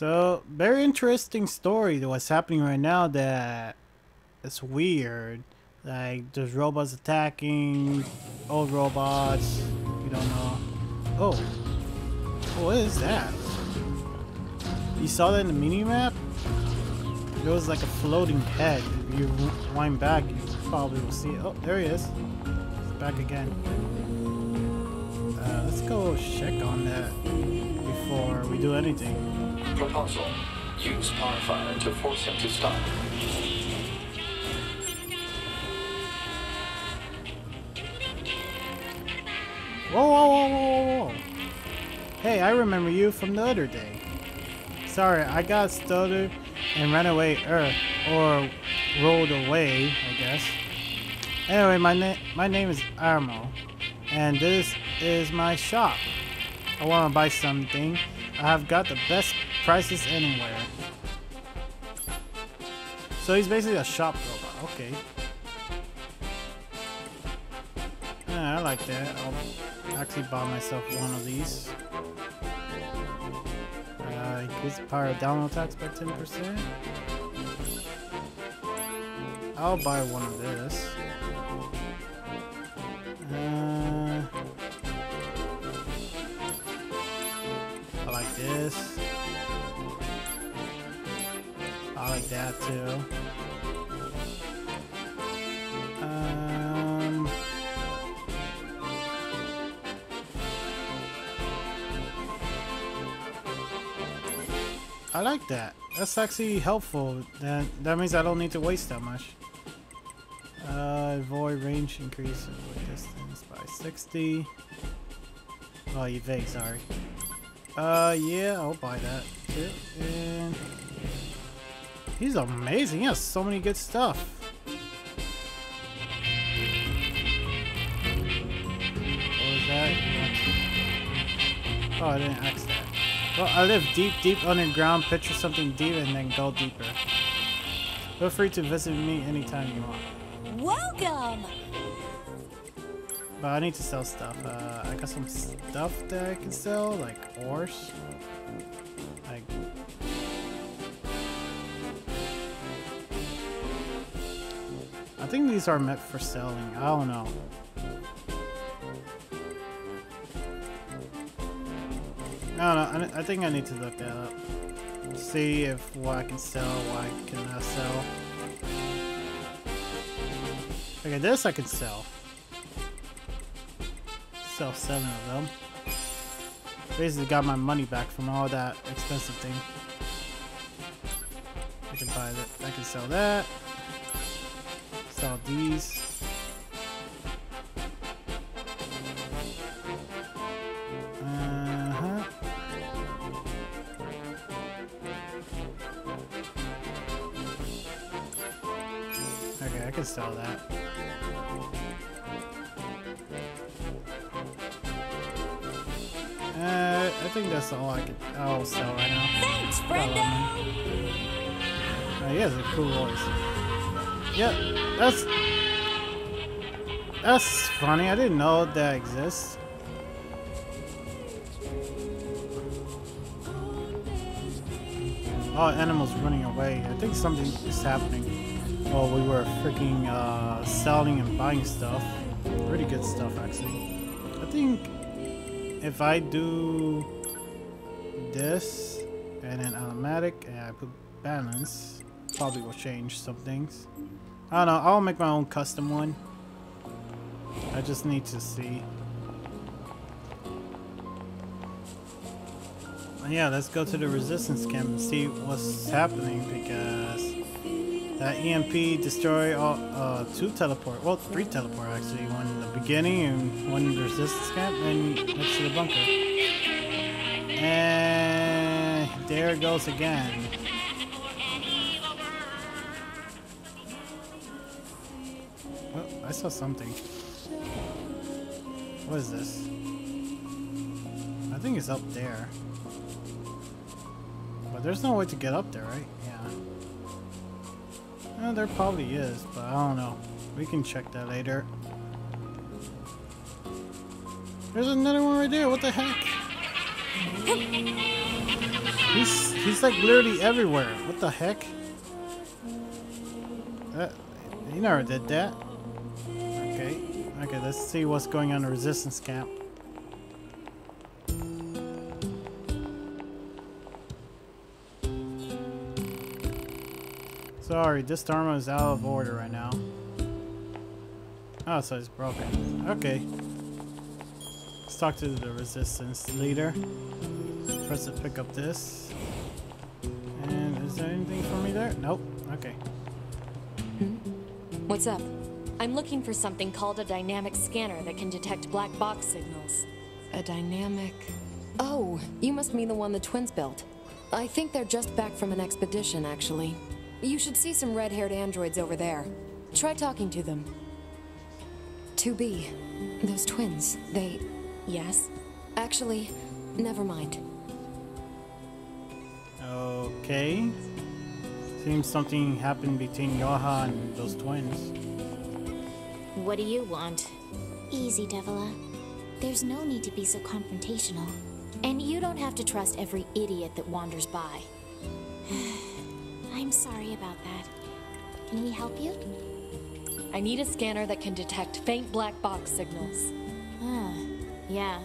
So, very interesting story that was happening right now that it's weird. Like, there's robots attacking old robots. You don't know. Oh. What is that? You saw that in the mini-map? It was like a floating head. If you wind back, you probably will see it. Oh, there he is. He's back again. Let's go check on that before we do anything. Proposal. Use Powerfire to force him to stop. Whoa, whoa, whoa, whoa, whoa. Hey, I remember you from the other day. Sorry, I got stuttered and ran away, or rolled away, I guess. Anyway, my name is Armo, and this is my shop. I want to buy something. I have got the best prices anywhere. So he's basically a shop robot. Okay. Yeah, I like that. I'll actually buy myself one of these. Increase the power of download attacks by 10%. I'll buy one of this. I like this. I like that too. I like that. That's actually helpful. That means I don't need to waste that much. Avoid range increase with distance by 60. Oh, evade, sorry. Yeah, I'll buy that. And he's amazing. He has so many good stuff. What was that? Oh, I didn't ask that. Well, I live deep, deep underground. Picture something deep and then go deeper. Feel free to visit me anytime you want. Welcome! But I need to sell stuff. I got some stuff that I can sell, like ores. Like... I think these are meant for selling. I don't know. No, I think I need to look that up. See if what I can sell, what I cannot sell. Okay, this I can sell. Sell 7 of them. Basically got my money back from all that expensive thing. I can buy that. I can sell that. Sell these. Sell that. I think that's all I'll sell right now. Thanks, Brendo. He has a cool voice. Yeah, that's funny. I didn't know that exists. Oh, animals running away. I think something is happening. Oh, we were freaking selling and buying stuff. Pretty good stuff, actually. I think if I do this and then automatic and I put balance, probably will change some things. I don't know. I'll make my own custom one. I just need to see. And yeah, let's go to the resistance camp and see what's happening, because that EMP destroy all, 2 teleport, well 3 teleport actually, one in the beginning and one in the resistance camp and next to the bunker. And there it goes again. Oh, I saw something. What is this? I think it's up there. But there's no way to get up there, right? Yeah. Well, there probably is, but I don't know. We can check that later. There's another one right there. What the heck? He's like literally everywhere. What the heck? He never did that. Okay, let's see what's going on in the resistance camp. Sorry, this Armo is out of order right now. Oh, so it's broken. Okay. Let's talk to the resistance leader. Press to pick up this. And is there anything for me there? Nope. Okay. What's up? I'm looking for something called a dynamic scanner that can detect black box signals. A dynamic... Oh, you must mean the one the twins built. I think they're just back from an expedition, actually. You should see some red-haired androids over there. Try talking to them. 2B. Those twins, they... Yes? Actually, never mind. Okay. Seems something happened between YoRHa and those twins. What do you want? Easy, Devola. There's no need to be so confrontational. And you don't have to trust every idiot that wanders by. I'm sorry about that. Can we help you? I need a scanner that can detect faint black box signals. Yeah.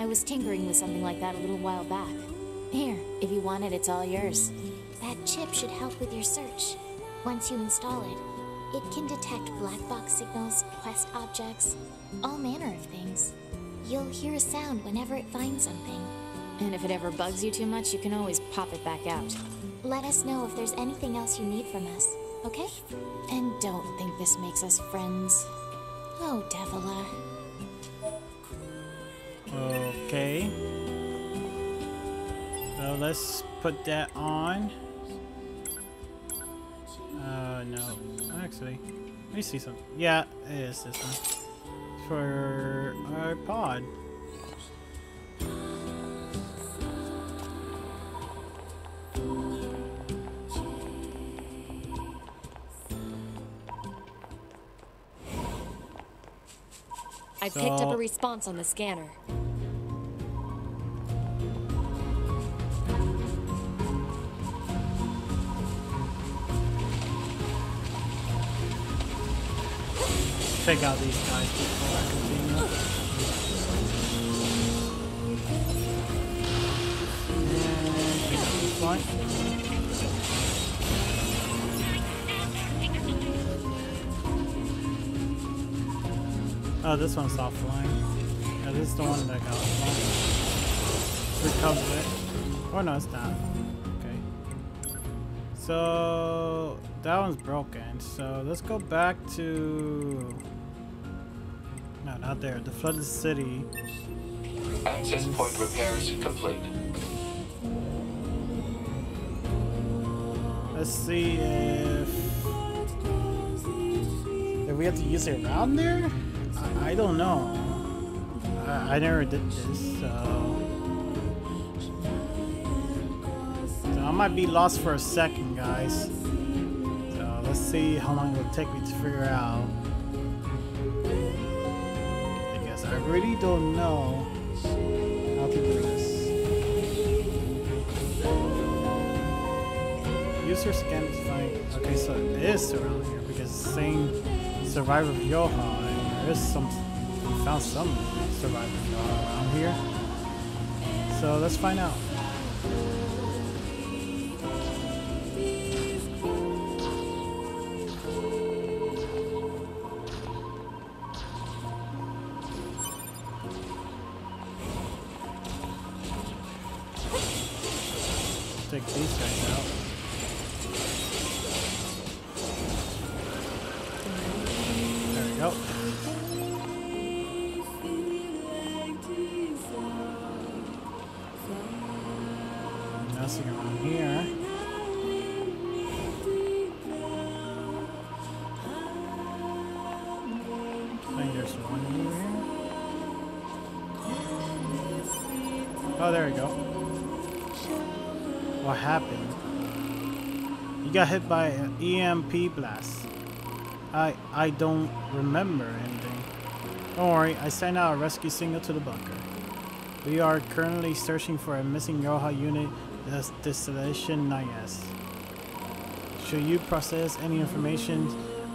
I was tinkering with something like that a little while back. Here, if you want it, it's all yours. That chip should help with your search. Once you install it, it can detect black box signals, quest objects, all manner of things. You'll hear a sound whenever it finds something. And if it ever bugs you too much, you can always pop it back out. Let us know if there's anything else you need from us, okay? And don't think this makes us friends. Oh, Devola. Okay. So let's put that on. No. Actually, let me see something. Yeah, it is this one. For our pod. I've picked up a response on the scanner. Take out these guys before I continue. And oh, this one's offline. At least the one that got offline. Recover it. Oh no, it's not. Okay. So that one's broken. So let's go back to. No, not there. The flooded city. Access point repairs complete. Let's see if... Did we have to use it around there? I don't know. I never did this, so I might be lost for a second, guys. So let's see how long it will take me to figure out. I really don't know how to do this. User scan is fine. Okay, so it is around here because it's saying Survivor of YoRHa, and there is some. We found some Survivor of YoRHa around here. So let's find out. Take these guys out. There we go. Nothing around here. I think there's one over here. Oh, there we go. What happened? You got hit by an EMP blast. I don't remember anything. Don't worry, I sent out a rescue signal to the bunker. We are currently searching for a missing YoRHa unit That's distillation 9S. Should you process any information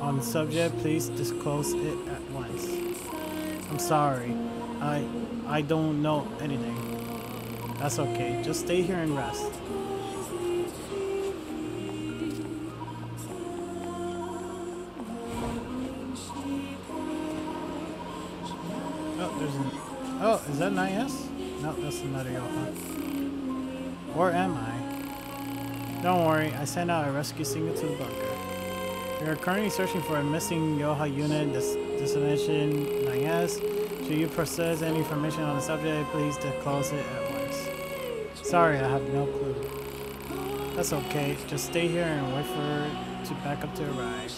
on the subject, please disclose it at once. I'm sorry. I don't know anything. That's okay. Just stay here and rest. Oh, there's an... Oh, is that an IS? No, that's another YoRHa. Or am I? Don't worry, I sent out a rescue signal to the bunker. We are currently searching for a missing YoRHa unit, destination 9S. Should you process any information on the subject, please disclose it at once. Sorry, I have no clue. That's okay, just stay here and wait for her to back up to arrive.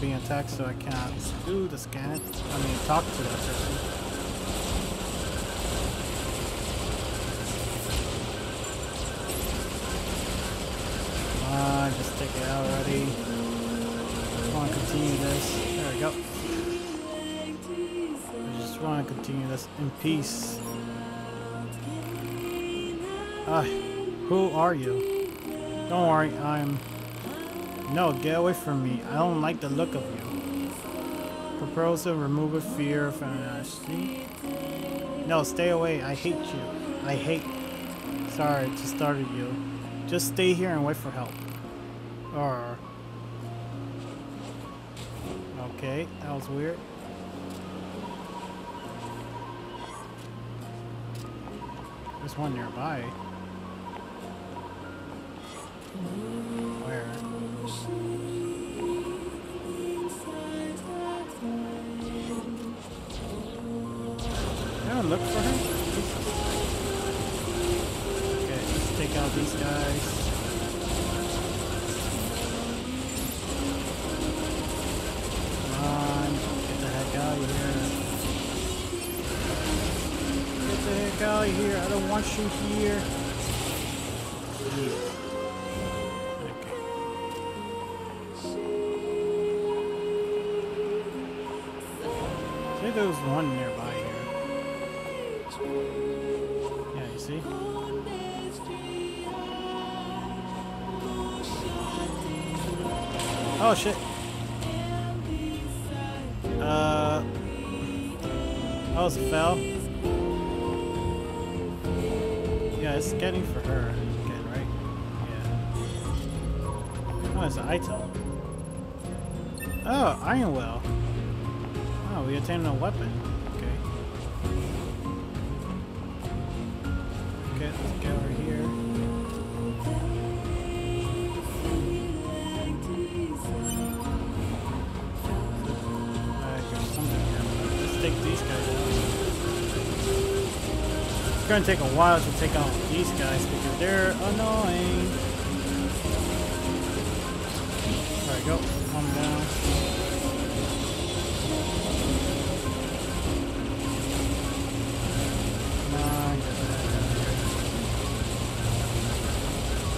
Being attacked, so I can't do the scan. I mean, talk to that person. Come on, just take it out already. I want to continue this. There we go. I just want to continue this in peace. Who are you? Don't worry, I'm... No, get away from me. I don't like the look of you. Proposal, remove a fear of anarchy. No, stay away. I hate you. I hate... Sorry, just started you. Just stay here and wait for help. Or... Okay, that was weird. There's one nearby. Look for him? Okay, let's take out these guys. Come on, get the heck out of here. Get the heck out of here, I don't want you here. Okay. I think there was one nearby here. Yeah, you see? Oh shit! Oh, it fell. Yeah, it's getting for her again, right? Yeah. Oh, it's an item. Oh, iron well. Oh, we obtained a weapon. Let's get over here. Alright, there's something here. Let's take these guys out. It's gonna take a while to take out these guys because they're annoying. Alright, go. Calm down. Come on, get out.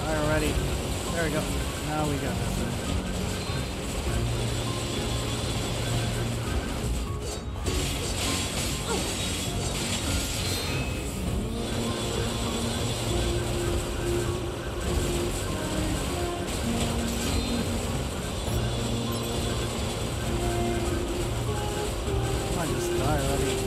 Alrighty, there we go. Now we got this one. I just die already.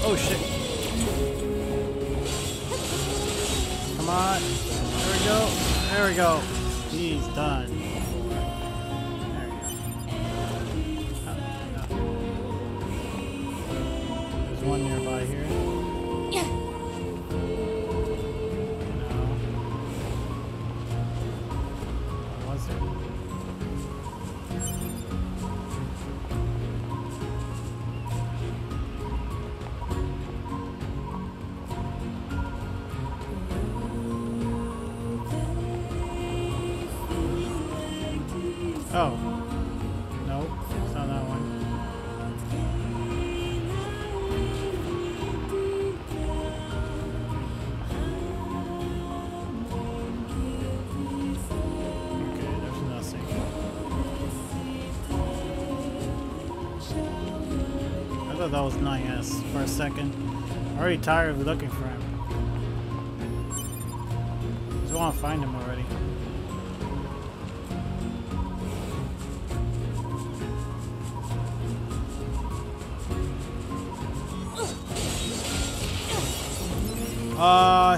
Oh shit. Come on. There we go. There we go. He's done. There we go. Oh, no. There's one nearby here. No. Where was it? Oh. No, it's not that one. Okay, there's nothing. I thought that was 9S for a second. I'm already tired of looking for him. I just want to find him already.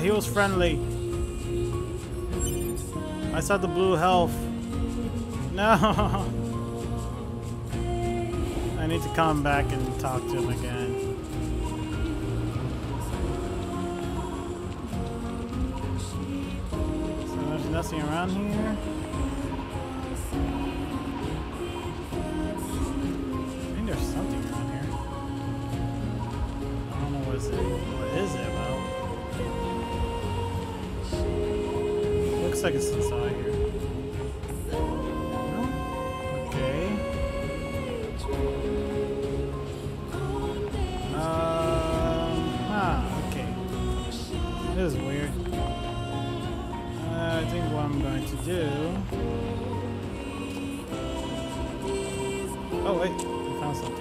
He was friendly. I saw the blue health. No. I need to come back and talk to him again. So there's nothing around here. I think there's something around here. I don't know what is it about? Looks like it's inside here. No? Okay. Okay. This is weird. I think what I'm going to do... Oh wait, I found something.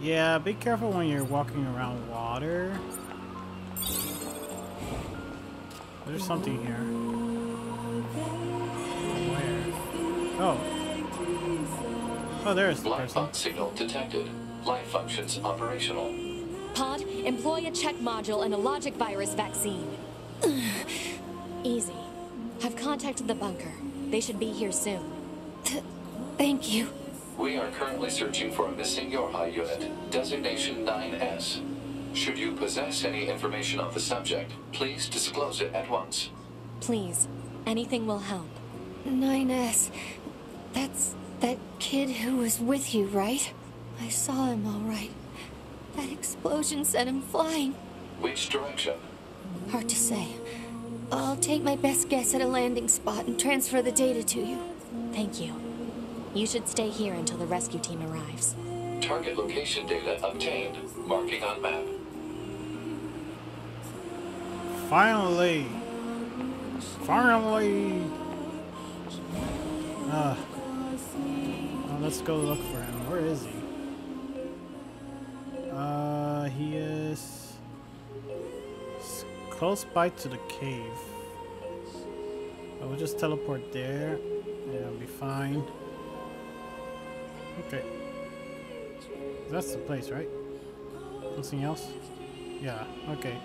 Yeah, be careful when you're walking around water. There's something here. Where? Oh. Oh, there is the person. Life pod signal detected. Life functions operational. Pod, employ a check module and a logic virus vaccine. Easy. I've contacted the bunker. They should be here soon. Thank you. We are currently searching for a missing YoRHa unit, designation 9S. Should you possess any information on the subject, please disclose it at once. Please. Anything will help. 9S. That's that kid who was with you, right? I saw him all right. That explosion sent him flying. Which direction? Hard to say. I'll take my best guess at a landing spot and transfer the data to you. Thank you. You should stay here until the rescue team arrives. Target location data obtained. Marking on map. Finally! Finally! Well, let's go look for him. Where is he? He is... close by to the cave. I will just teleport there. Yeah, it'll be fine. Okay. That's the place, right? Nothing else? Yeah, okay.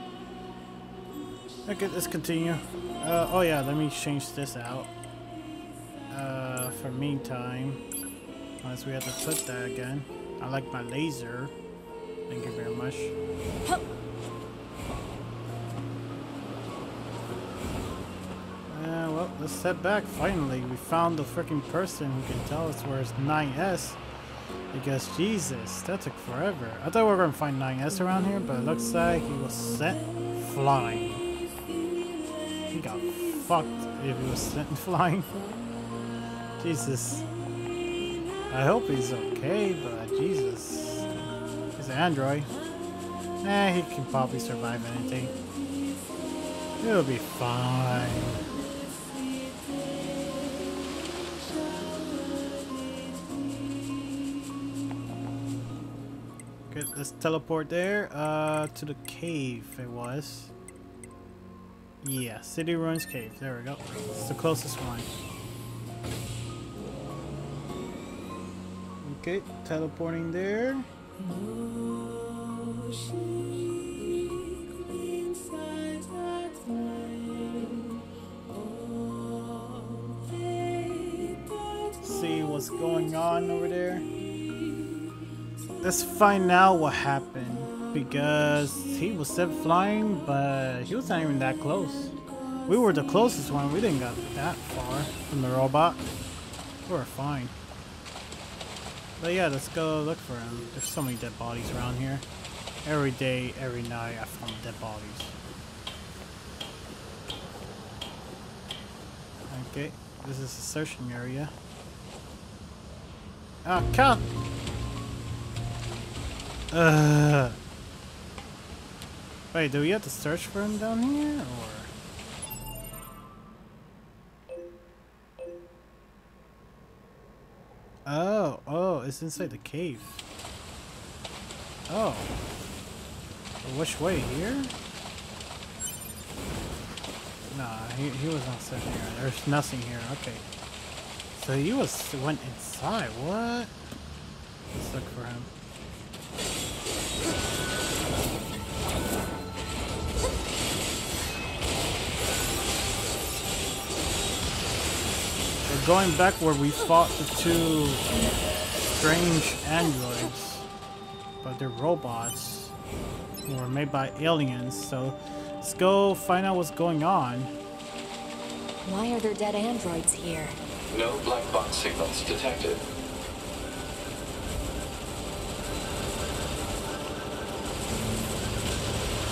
Okay, let's continue. Oh yeah, let me change this out. For meantime. Unless we have to flip that again. I like my laser. Thank you very much. Well, let's head back. Finally, we found the freaking person who can tell us where it's 9S. Because Jesus, that took forever. I thought we were gonna find 9S around here, but it looks like he was sent flying. He got fucked if he was sent flying. Jesus. I hope he's okay, but Jesus. He's an android. Nah, he can probably survive anything. It'll be fine. Let's teleport there, to the cave it was. Yeah, City Ruins Cave. There we go. It's the closest one. Okay, teleporting there. See what's going on over there. Let's find out what happened, because he was sent flying, but he was not even that close. We were the closest one. We didn't get that far from the robot. We were fine. But yeah, let's go look for him. There's so many dead bodies around here. Every day, every night, I found dead bodies. Okay, this is the searching area. Ah, cut! Wait, do we have to search for him down here, or...? Oh, oh, it's inside the cave. Oh. Which way, here? Nah, he was not sitting here. There's nothing here, okay. So he went inside, what? Let's look for him. Going back where we fought the two strange androids, but they're robots who were made by aliens, so let's go find out what's going on. Why are there dead androids here? No black box signals detected.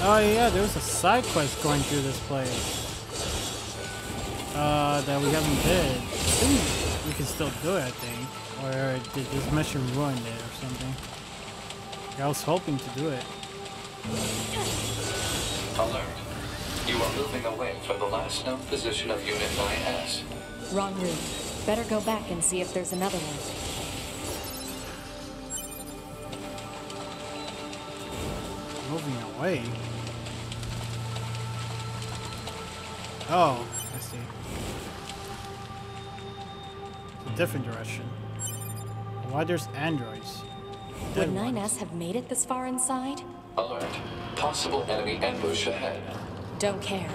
Oh yeah, there was a side quest going through this place that we haven't did. We can still do it, I think. Or did this mission ruin it or something? I was hoping to do it. Alert. You are moving away from the last known position of Unit 9S. Wrong route. Better go back and see if there's another one. Moving away? Oh, I see. Different direction. Why there's androids? Would 9S have made it this far inside? Alert. Possible enemy ambush ahead. Don't care.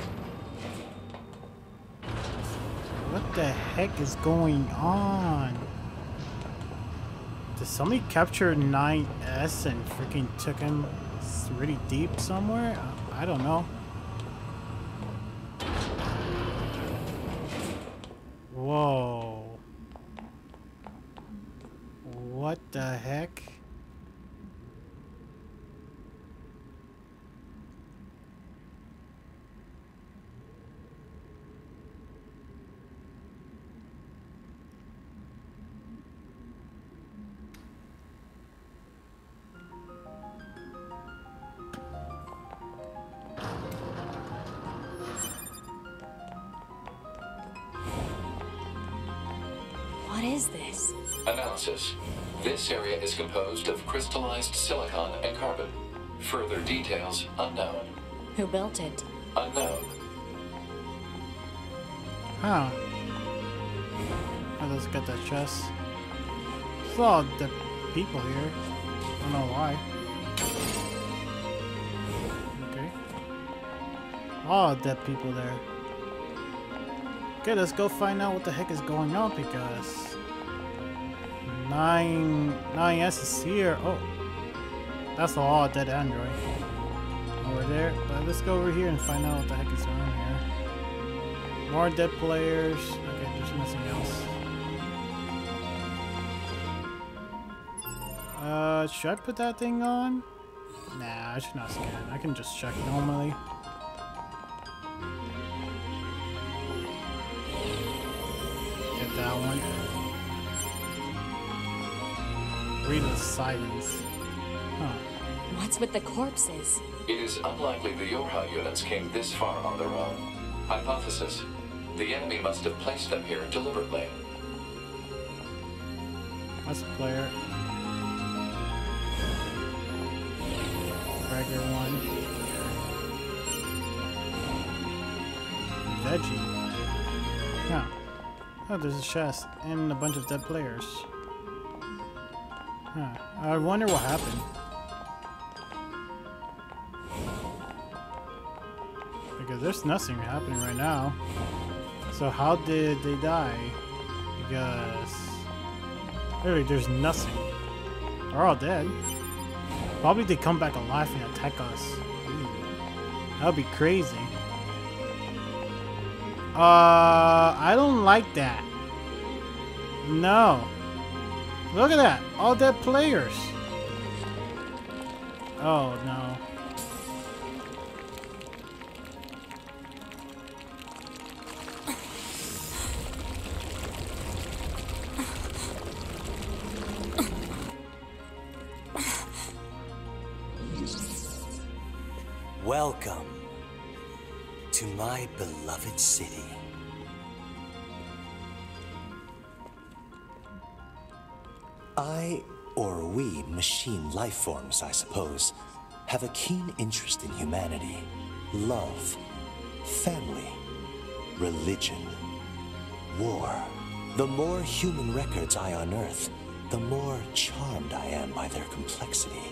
What the heck is going on? Did somebody capture 9S and freaking took him really deep somewhere? I don't know. Whoa. What the heck? What is this? Analysis. This area is composed of crystallized silicon and carbon. Further details unknown. Who built it? Unknown. Huh. Oh, let's get that chest. There's a lot of the people here. I don't know why. Okay. A lot of dead people there. Okay, let's go find out what the heck is going on because... 9S is here. Oh, that's a lot of dead android over there. But let's go over here and find out what the heck is going on here. More dead players. Okay, there's nothing else. Should I put that thing on? Nah, I should not scan. I can just check normally. Get that one. Readless silence. Huh. What's with the corpses? It is unlikely the YoRHa units came this far on their own. Hypothesis. The enemy must have placed them here deliberately. That's a player. Regular one. Veggie. Huh. Oh, there's a chest and a bunch of dead players. Huh. I wonder what happened. Because there's nothing happening right now. So how did they die? Because... really, there's nothing. They're all dead. Probably they come back alive and attack us. Ooh. That would be crazy. I don't like that. No. Look at that! All dead players! Oh, no. Welcome to my beloved city. I, or we, machine life forms, I suppose, have a keen interest in humanity, love, family, religion, war. The more human records I unearth, the more charmed I am by their complexity.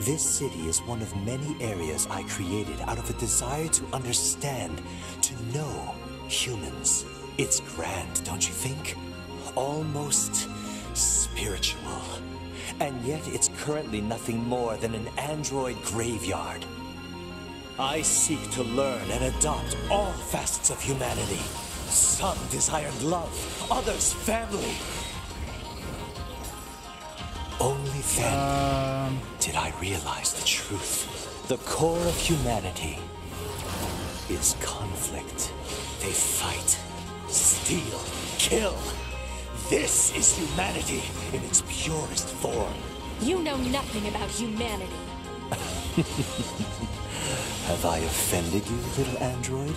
This city is one of many areas I created out of a desire to understand, to know humans. It's grand, don't you think? Almost spiritual. And yet it's currently nothing more than an android graveyard. I seek to learn and adopt all facets of humanity. Some desired love, others family. Only then did I realize the truth. The core of humanity is conflict. They fight, steal, kill. This is humanity in its purest form. You know nothing about humanity. Have I offended you, little android?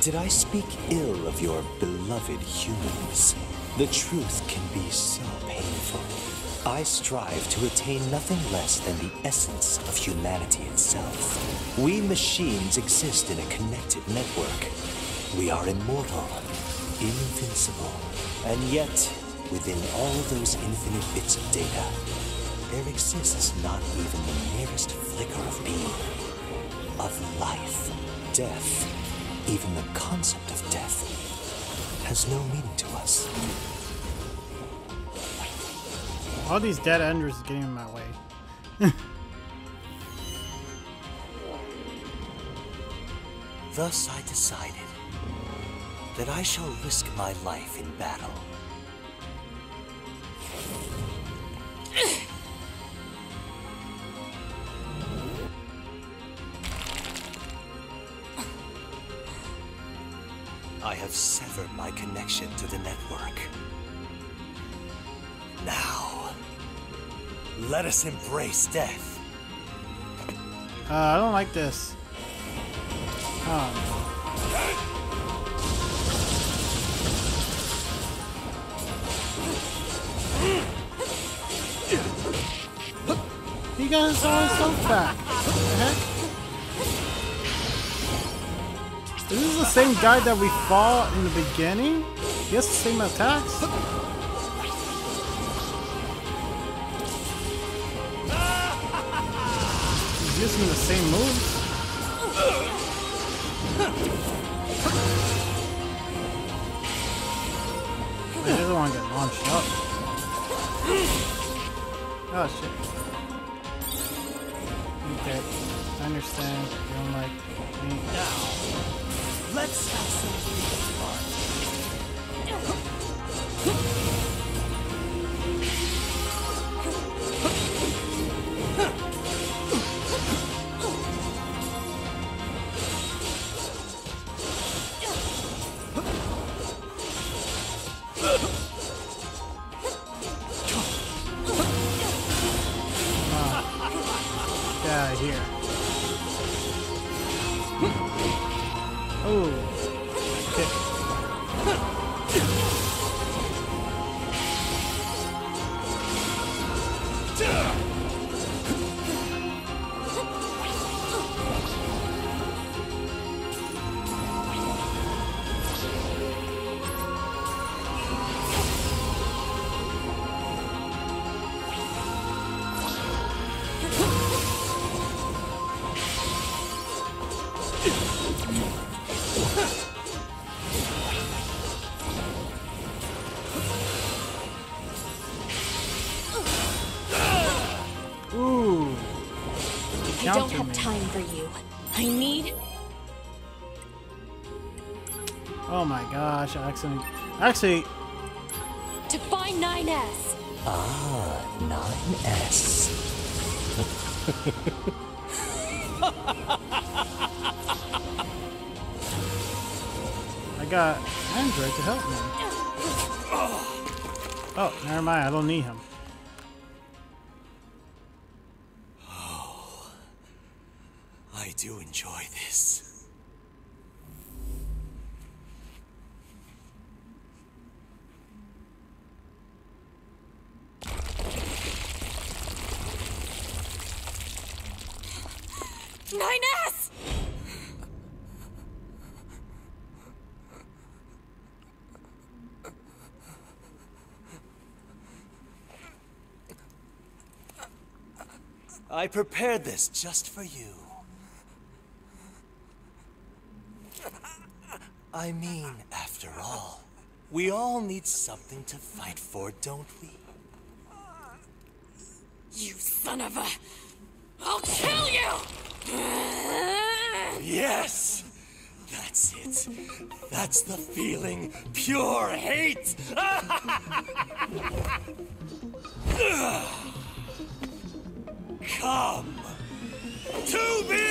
Did I speak ill of your beloved humans? The truth can be so painful. I strive to attain nothing less than the essence of humanity itself. We machines exist in a connected network. We are immortal, invincible, and yet, within all those infinite bits of data, there exists not even the merest flicker of being, of life, death. Even the concept of death has no meaning to us. All these dead enders are getting in my way. Thus I decided that I shall risk my life in battle. I have severed my connection to the network. Now, let us embrace death. I don't like this. He got his own stuff back. Is this the same guy that we fought in the beginning? He has the same attacks? He's using the same moves? I just don't want to get launched up. Oh shit. Okay, I understand. You don't like me. Now, let's have some fun. Oh my gosh, actually... To find 9S! Ah, 9S. I got Android to help me. Oh, never mind. I don't need him. Oh, I do enjoy this. Nine S. I prepared this just for you. I mean, after all, we all need something to fight for, don't we? You son of a... I'll kill you! Yes! That's it. That's the feeling. Pure hate! Come to me!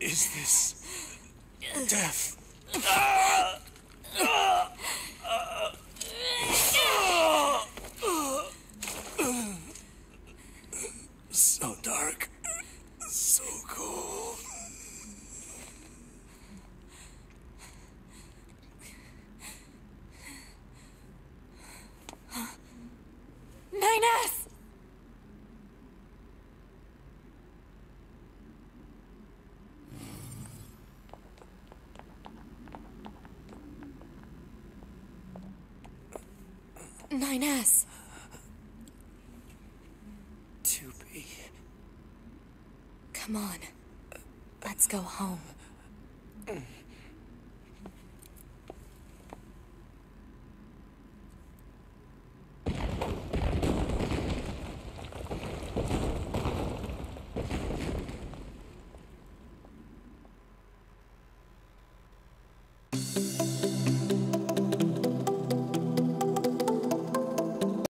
Is this death? So dark, so cold. Huh? 9S! Yes. To be. Come on. Let's go home.